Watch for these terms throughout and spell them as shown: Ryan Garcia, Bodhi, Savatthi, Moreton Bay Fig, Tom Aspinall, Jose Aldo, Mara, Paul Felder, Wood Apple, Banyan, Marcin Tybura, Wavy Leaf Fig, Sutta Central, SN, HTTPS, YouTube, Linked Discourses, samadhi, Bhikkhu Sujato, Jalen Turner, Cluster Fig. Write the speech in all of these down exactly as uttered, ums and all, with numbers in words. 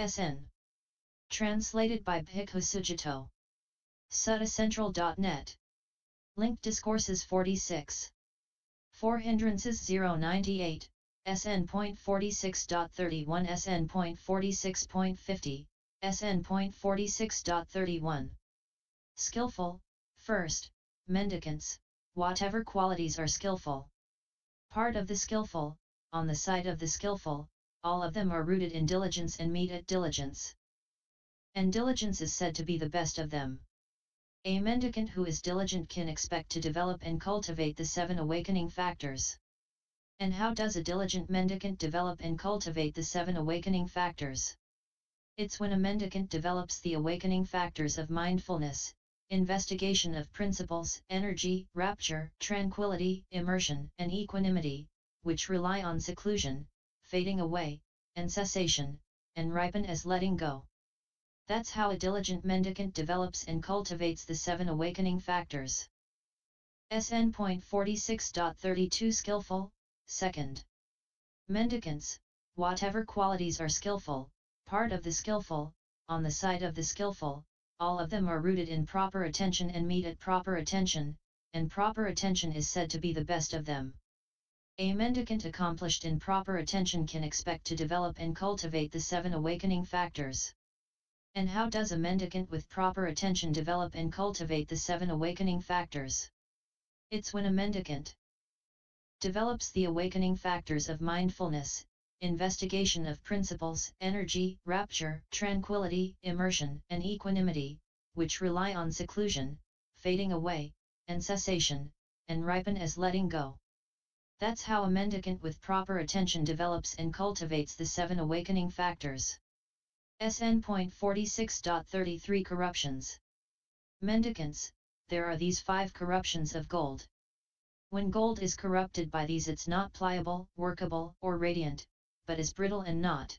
S N. Translated by Bhikkhu Sujato. Sutta Central dot net. Linked Discourses forty-six. four Hindrances zero ninety-eight, S N.forty-six point thirty-one, S N.forty-six point fifty, S N.forty-six point thirty-one. Skillful, first, mendicants, whatever qualities are skillful. Part of the skillful, on the side of the skillful, all of them are rooted in diligence and meet at diligence. And diligence is said to be the best of them. A mendicant who is diligent can expect to develop and cultivate the seven awakening factors. And how does a diligent mendicant develop and cultivate the seven awakening factors? It's when a mendicant develops the awakening factors of mindfulness, investigation of principles, energy, rapture, tranquility, immersion, and equanimity, which rely on seclusion, fading away, and cessation, and ripen as letting go. That's how a diligent mendicant develops and cultivates the seven awakening factors. S N.forty-six point thirty-two Skillful, second. Mendicants, whatever qualities are skillful, part of the skillful, on the side of the skillful, all of them are rooted in proper attention and meet at proper attention, and proper attention is said to be the best of them. A mendicant accomplished in proper attention can expect to develop and cultivate the seven awakening factors. And how does a mendicant with proper attention develop and cultivate the seven awakening factors? It's when a mendicant develops the awakening factors of mindfulness, investigation of principles, energy, rapture, tranquility, immersion, and equanimity, which rely on seclusion, fading away, and cessation, and ripen as letting go. That's how a mendicant with proper attention develops and cultivates the seven awakening factors. S N.forty-six point thirty-three Corruptions. Mendicants, there are these five corruptions of gold. When gold is corrupted by these, it's not pliable, workable, or radiant, but is brittle and not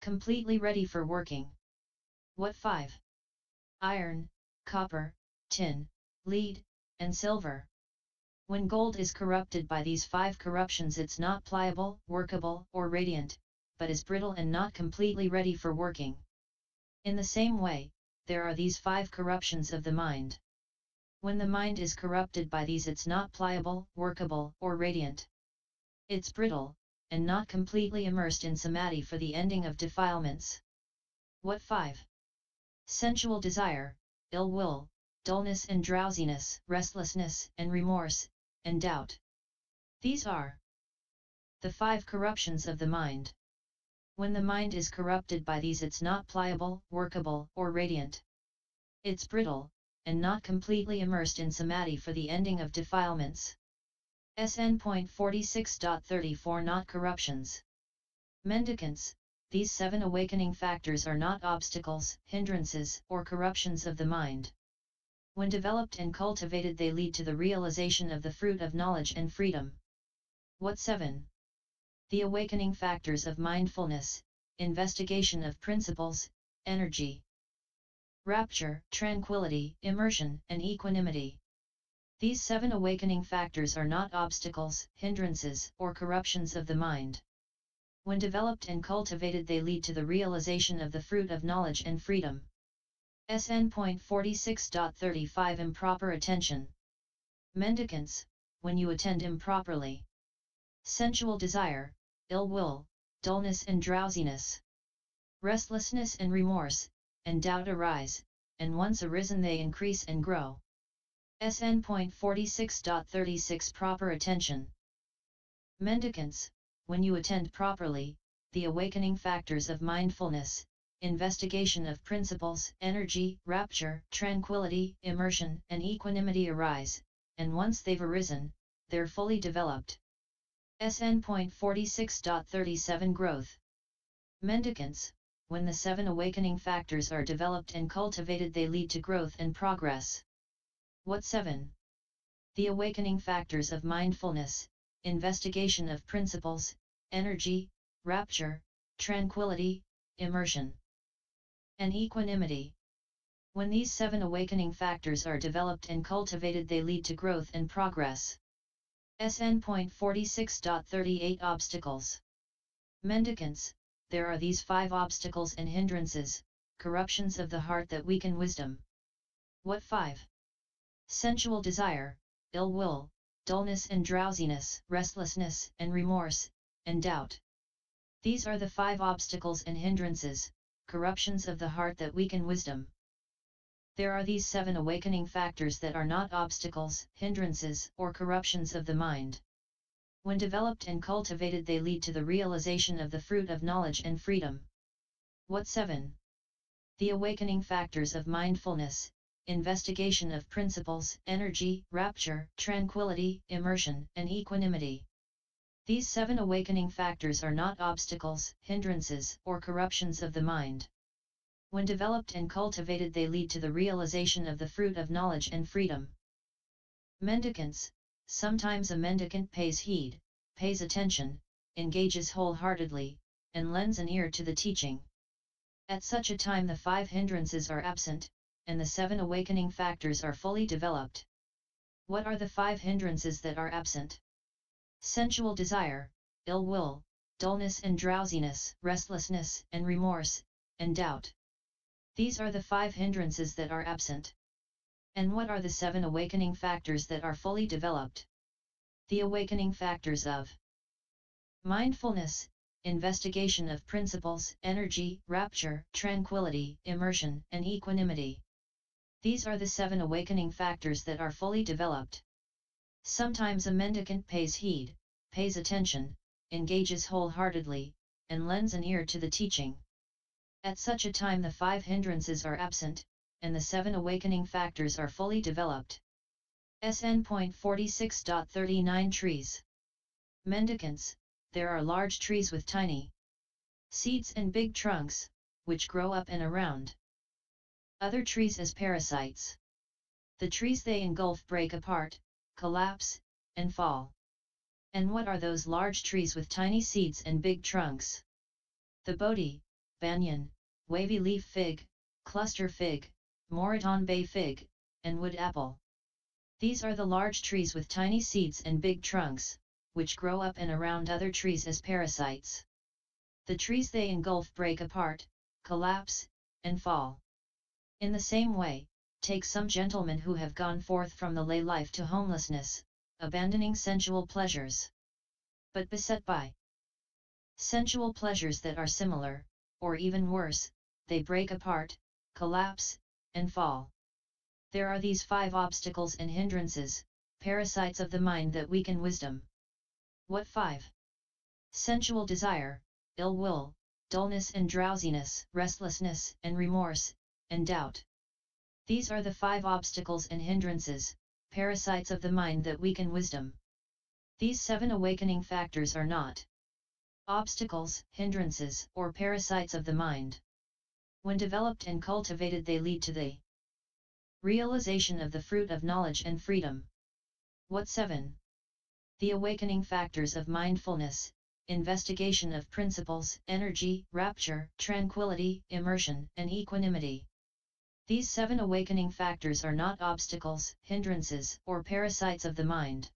completely ready for working. What five? Iron, copper, tin, lead, and silver. When gold is corrupted by these five corruptions, it's not pliable, workable, or radiant, but is brittle and not completely ready for working. In the same way, there are these five corruptions of the mind. When the mind is corrupted by these, it's not pliable, workable, or radiant. It's brittle, and not completely immersed in samadhi for the ending of defilements. What five? Sensual desire, ill will, dullness and drowsiness, restlessness and remorse, and doubt. These are the five corruptions of the mind. When the mind is corrupted by these, it's not pliable, workable, or radiant. It's brittle, and not completely immersed in samadhi for the ending of defilements. S N.forty-six point thirty-four Not Corruptions. Mendicants, these seven awakening factors are not obstacles, hindrances, or corruptions of the mind. When developed and cultivated, they lead to the realization of the fruit of knowledge and freedom. What seven? The awakening factors of mindfulness, investigation of principles, energy, rapture, tranquility, immersion, and equanimity. These seven awakening factors are not obstacles, hindrances, or corruptions of the mind. When developed and cultivated, they lead to the realization of the fruit of knowledge and freedom. S N.forty-six point thirty-five Improper Attention. Mendicants, when you attend improperly, sensual desire, ill will, dullness and drowsiness, restlessness and remorse, and doubt arise, and once arisen they increase and grow. S N.forty-six point thirty-six Proper Attention. Mendicants, when you attend properly, the awakening factors of mindfulness, investigation of principles, energy, rapture, tranquility, immersion, and equanimity arise, and once they've arisen, they're fully developed. S N.forty-six point thirty-seven Growth. Mendicants, when the seven awakening factors are developed and cultivated, they lead to growth and progress. What seven? The awakening factors of mindfulness, investigation of principles, energy, rapture, tranquility, immersion, and equanimity. When these seven awakening factors are developed and cultivated, they lead to growth and progress. S N.forty-six point thirty-eight Obstacles. Mendicants, there are these five obstacles and hindrances, corruptions of the heart that weaken wisdom. What five? Sensual desire, ill will, dullness and drowsiness, restlessness and remorse, and doubt. These are the five obstacles and hindrances, corruptions of the heart that weaken wisdom. There are these seven awakening factors that are not obstacles, hindrances, or corruptions of the mind. When developed and cultivated, they lead to the realization of the fruit of knowledge and freedom. What seven? The awakening factors of mindfulness, investigation of principles, energy, rapture, tranquility, immersion, and equanimity. These seven awakening factors are not obstacles, hindrances, or corruptions of the mind. When developed and cultivated, they lead to the realization of the fruit of knowledge and freedom. Mendicants. Sometimes a mendicant pays heed, pays attention, engages wholeheartedly, and lends an ear to the teaching. At such a time the five hindrances are absent, and the seven awakening factors are fully developed. What are the five hindrances that are absent? Sensual desire, ill will, dullness and drowsiness, restlessness and remorse, and doubt. These are the five hindrances that are absent. And what are the seven awakening factors that are fully developed? The awakening factors of mindfulness, investigation of principles, energy, rapture, tranquility, immersion, and equanimity. These are the seven awakening factors that are fully developed. Sometimes a mendicant pays heed, pays attention, engages wholeheartedly, and lends an ear to the teaching. At such a time the five hindrances are absent, and the seven awakening factors are fully developed. S N forty-six thirty-nine Trees. Mendicants, there are large trees with tiny seeds and big trunks, which grow up and around other trees as parasites. The trees they engulf break apart, collapse, and fall. And what are those large trees with tiny seeds and big trunks? The Bodhi, Banyan, Wavy Leaf Fig, Cluster Fig, Moreton Bay Fig, and Wood Apple. These are the large trees with tiny seeds and big trunks, which grow up and around other trees as parasites. The trees they engulf break apart, collapse, and fall. In the same way, take some gentlemen who have gone forth from the lay life to homelessness, abandoning sensual pleasures, but beset by sensual pleasures that are similar, or even worse, they break apart, collapse, and fall. There are these five obstacles and hindrances, parasites of the mind that weaken wisdom. What five? Sensual desire, ill will, dullness and drowsiness, restlessness and remorse, and doubt. These are the five obstacles and hindrances, parasites of the mind that weaken wisdom. These seven awakening factors are not obstacles, hindrances, or parasites of the mind. When developed and cultivated, they lead to the realization of the fruit of knowledge and freedom. What seven? The awakening factors of mindfulness, investigation of principles, energy, rapture, tranquility, immersion, and equanimity. These seven awakening factors are not obstacles, hindrances, or parasites of the mind.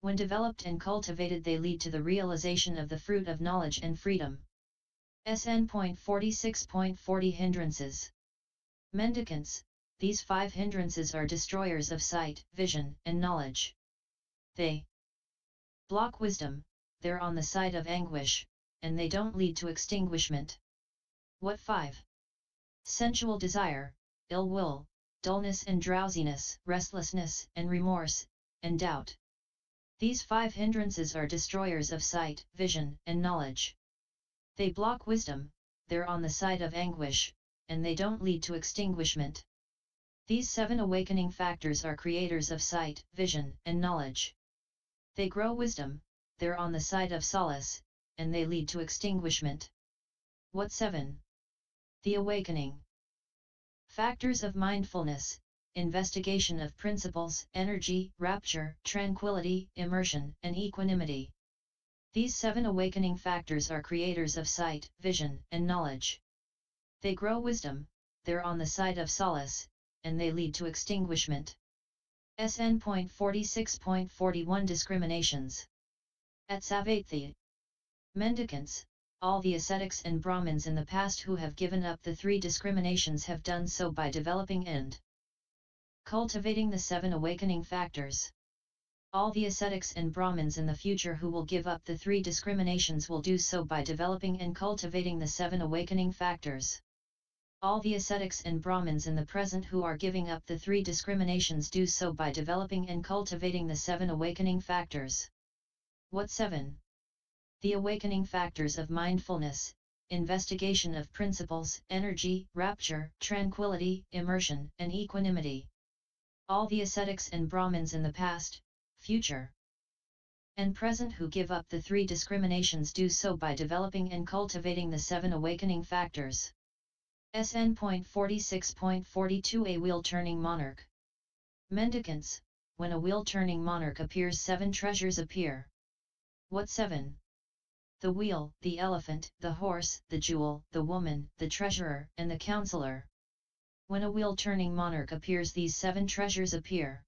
When developed and cultivated, they lead to the realization of the fruit of knowledge and freedom. S N forty-six forty Hindrances. Mendicants, these five hindrances are destroyers of sight, vision, and knowledge. They block wisdom, they're on the side of anguish, and they don't lead to extinguishment. What five? Sensual desire, ill will, dullness and drowsiness, restlessness and remorse, and doubt. These five hindrances are destroyers of sight, vision, and knowledge. They block wisdom, they're on the side of anguish, and they don't lead to extinguishment. These seven awakening factors are creators of sight, vision, and knowledge. They grow wisdom, they're on the side of solace, and they lead to extinguishment. What seven? The awakening factors of mindfulness, investigation of principles, energy, rapture, tranquility, immersion, and equanimity. These seven awakening factors are creators of sight, vision, and knowledge. They grow wisdom, they're on the side of solace, and they lead to extinguishment. S N forty-six forty-one Discriminations. At Savatthi, mendicants, all the ascetics and Brahmins in the past who have given up the three discriminations have done so by developing and cultivating the seven awakening factors. All the ascetics and Brahmins in the future who will give up the three discriminations will do so by developing and cultivating the seven awakening factors. All the ascetics and Brahmins in the present who are giving up the three discriminations do so by developing and cultivating the seven awakening factors. What seven? The awakening factors of mindfulness, investigation of principles, energy, rapture, tranquility, immersion, and equanimity. All the ascetics and Brahmins in the past, future, and present who give up the three discriminations do so by developing and cultivating the seven awakening factors. S N forty-six forty-two A wheel-turning monarch. Mendicants, when a wheel-turning monarch appears seven treasures appear. What seven? The wheel, the elephant, the horse, the jewel, the woman, the treasurer, and the counselor. When a wheel-turning monarch appears these seven treasures appear.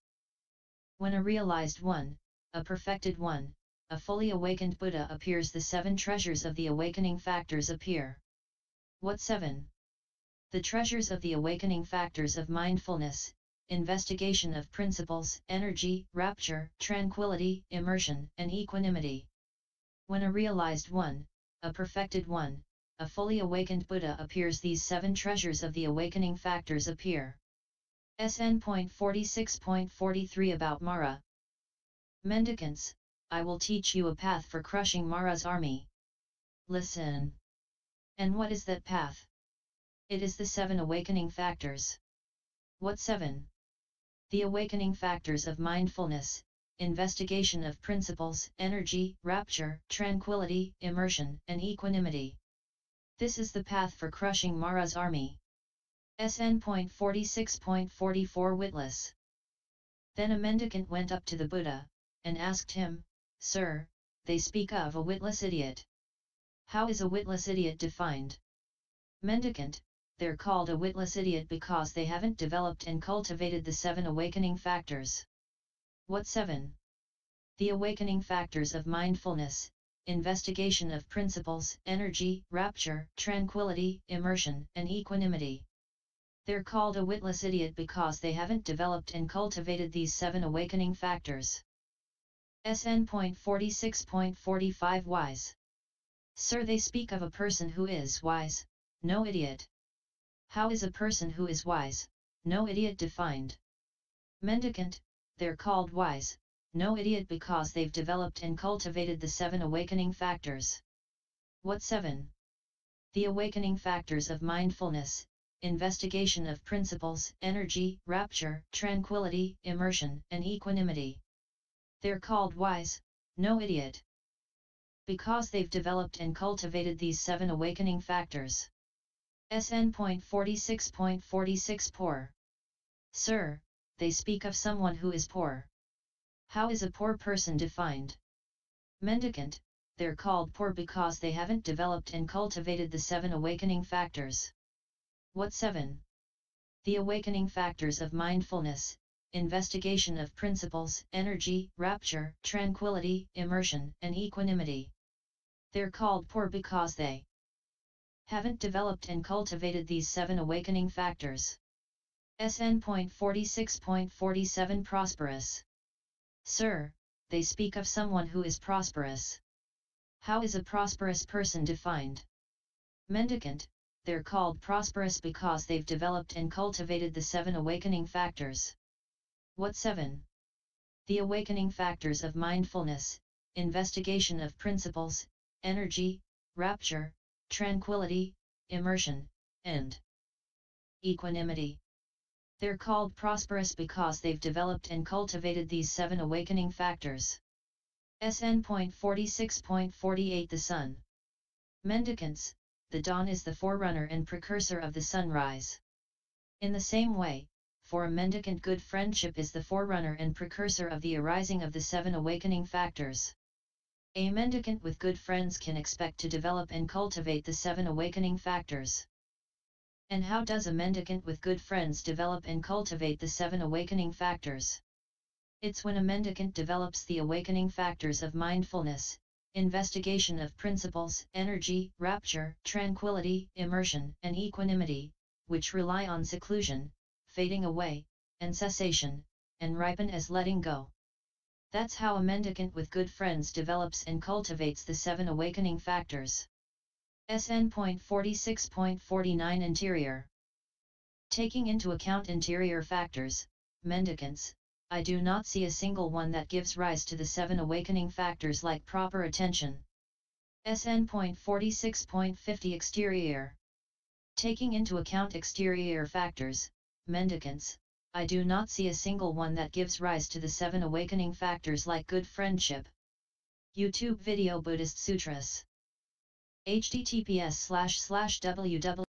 When a realized one, a perfected one, a fully awakened Buddha appears the seven treasures of the awakening factors appear. What seven? The treasures of the awakening factors of mindfulness, investigation of principles, energy, rapture, tranquility, immersion, and equanimity. When a realized one, a perfected one, a fully awakened Buddha appears these seven treasures of the awakening factors appear. S N forty-six forty-three About Mara. Mendicants, I will teach you a path for crushing Mara's army. Listen. And what is that path? It is the seven awakening factors. What seven? The awakening factors of mindfulness, investigation of principles, energy, rapture, tranquility, immersion, and equanimity. This is the path for crushing Mara's army. S N forty-six forty-four Witless. Then a mendicant went up to the Buddha, and asked him, Sir, they speak of a witless idiot. How is a witless idiot defined? Mendicant, they're called a witless idiot because they haven't developed and cultivated the seven awakening factors. What seven? The awakening factors of mindfulness, investigation of principles, energy, rapture, tranquility, immersion, and equanimity. They're called a witless idiot because they haven't developed and cultivated these seven awakening factors. S N forty-six forty-five Wise. Sir, they speak of a person who is wise, no idiot. How is a person who is wise, no idiot defined? Mendicant, they're called wise, no idiot because they've developed and cultivated the seven awakening factors. What seven? The awakening factors of mindfulness, investigation of principles, energy, rapture, tranquility, immersion, and equanimity. They're called wise, no idiot, because they've developed and cultivated these seven awakening factors. S N forty-six forty-six Poor. Sir, they speak of someone who is poor. How is a poor person defined? Mendicant, they're called poor because they haven't developed and cultivated the seven awakening factors. What seven? The awakening factors of mindfulness, investigation of principles, energy, rapture, tranquility, immersion, and equanimity. They're called poor because they haven't developed and cultivated these seven awakening factors. S N forty-six forty-seven Prosperous. Sir, they speak of someone who is prosperous. How is a prosperous person defined? Mendicant, they're called prosperous because they've developed and cultivated the seven awakening factors. What seven? The awakening factors of mindfulness, investigation of principles, energy, rapture, tranquility, immersion, and equanimity. They're called prosperous because they've developed and cultivated these seven awakening factors. S N forty-six forty-eight The Sun. Mendicants, the dawn is the forerunner and precursor of the sunrise. In the same way, for a mendicant, good friendship is the forerunner and precursor of the arising of the seven awakening factors. A mendicant with good friends can expect to develop and cultivate the seven awakening factors. And how does a mendicant with good friends develop and cultivate the seven awakening factors? It's when a mendicant develops the awakening factors of mindfulness, investigation of principles, energy, rapture, tranquility, immersion, and equanimity, which rely on seclusion, fading away, and cessation, and ripen as letting go. That's how a mendicant with good friends develops and cultivates the seven awakening factors. S N forty-six forty-nine Interior. Taking into account interior factors, mendicants, I do not see a single one that gives rise to the seven awakening factors like proper attention. S N forty-six fifty Exterior. Taking into account exterior factors, mendicants, I do not see a single one that gives rise to the seven awakening factors like good friendship. YouTube video Buddhist Sutras. H T T P S slash slash www